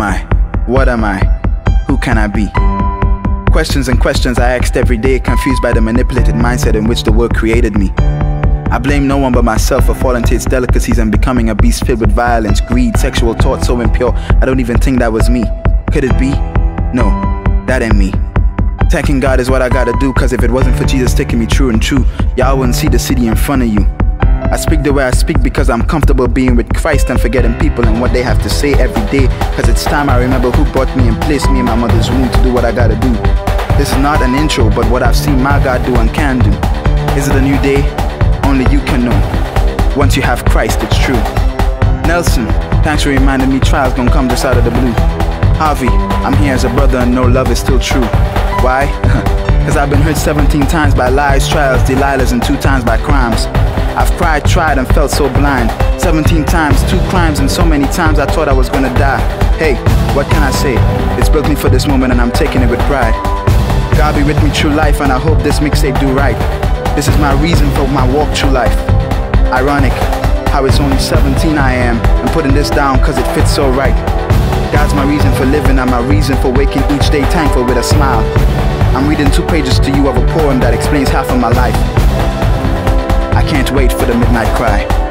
am I? What am I? Who can I be? Questions and questions I asked every day, confused by the manipulated mindset in which the world created me. I blame no one but myself for falling to its delicacies and becoming a beast filled with violence, greed, sexual thoughts so impure I don't even think that was me. Could it be? No, that ain't me. Thanking God is what I gotta do, cause if it wasn't for Jesus taking me true and true, y'all wouldn't see the city in front of you. I speak the way I speak because I'm comfortable being with Christ and forgetting people and what they have to say every day, cause it's time I remember who brought me and placed me in my mother's womb to do what I gotta do. This is not an intro, but what I've seen my God do and can do. Is it a new day? Only you can know. Once you have Christ, it's true. Nelson, thanks for reminding me trials don't come just out of the blue. Harvey, I'm here as a brother and no love is still true. Why? Cause I've been hurt 17 times by lies, trials, Delilahs, and 2 times by crimes. I've cried, tried, and felt so blind. 17 times, 2 crimes, and so many times I thought I was gonna die. Hey, what can I say? It's built me for this moment and I'm taking it with pride. God be with me through life and I hope this mixtape do right. This is my reason for my walk through life. Ironic, how it's only 17 I am, and putting this down cause it fits so right. God's my reason for living and my reason for waking each day thankful with a smile. I'm reading 2 pages to you of a poem that explains half of my life. I can't wait for the midnight cry.